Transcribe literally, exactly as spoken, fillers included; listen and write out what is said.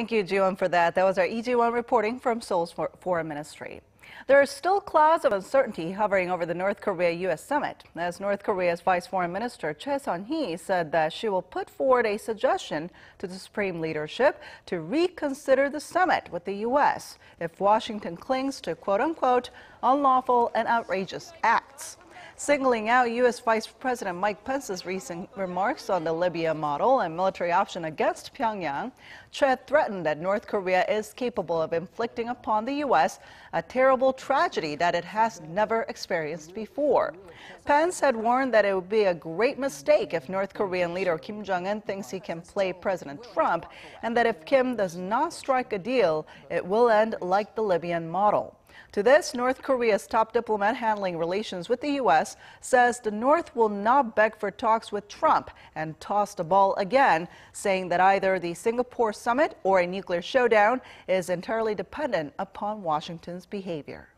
Thank you, Ji-won, for that. That was our Lee Ji-won reporting from Seoul's Foreign Ministry. There are still clouds of uncertainty hovering over the North Korea-U S summit, as North Korea's Vice Foreign Minister Choe Son-hui said that she will put forward a suggestion to the Supreme Leadership to reconsider the summit with the U S if Washington clings to quote-unquote unlawful and outrageous acts. Singling out U S. Vice President Mike Pence's recent remarks on the Libya model and military option against Pyongyang, Choe threatened that North Korea is capable of inflicting upon the U S a terrible tragedy that it has never experienced before. Pence had warned that it would be a great mistake if North Korean leader Kim Jong-un thinks he can play President Trump, and that if Kim does not strike a deal, it will end like the Libyan model. To this, North Korea's top diplomat handling relations with the U S says the North will not beg for talks with Trump and toss the ball again, saying that either the Singapore summit or a nuclear showdown is entirely dependent upon Washington's behavior.